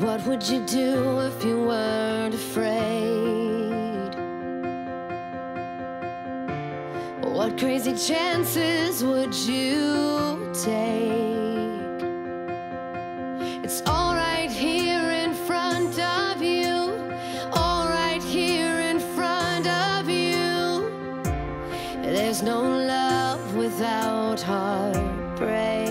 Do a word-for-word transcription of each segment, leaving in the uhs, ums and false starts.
What would you do if you weren't afraid? What crazy chances would you take? It's all right here in front of you, all right here in front of you. There's no love without heartbreak.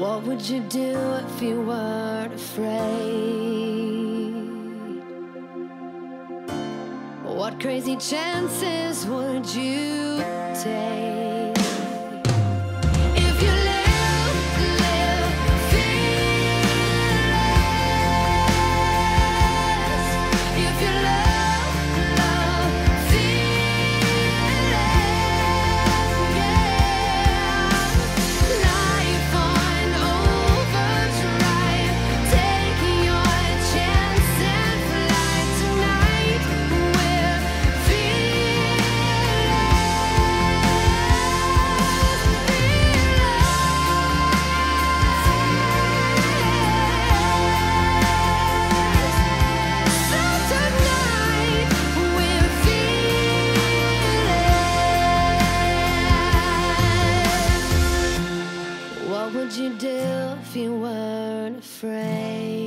What would you do if you weren't afraid? What crazy chances would you take? What would you do if you weren't afraid?